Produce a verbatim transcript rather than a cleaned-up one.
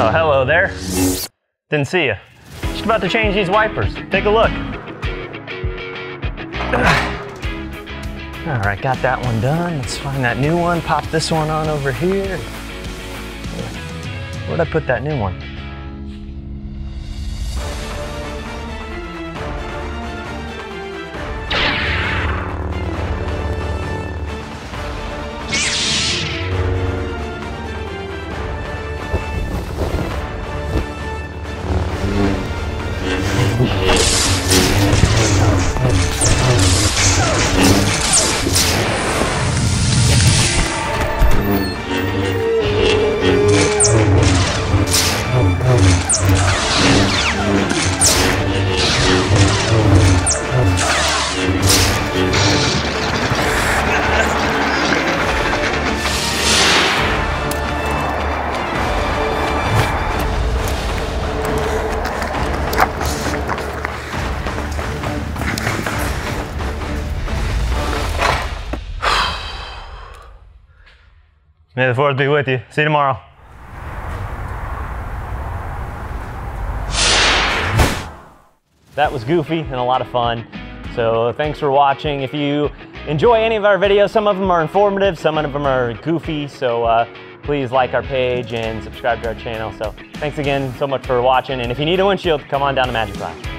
Oh, hello there. Didn't see you. Just about to change these wipers. Take a look. All right, got that one done. Let's find that new one. Pop this one on over here. Where'd I put that new one? May the fourth be with you. See you tomorrow. That was goofy and a lot of fun. So thanks for watching. If you enjoy any of our videos, some of them are informative, some of them are goofy. So uh, please like our page and subscribe to our channel. So thanks again so much for watching. And if you need a windshield, come on down to Magic Glass.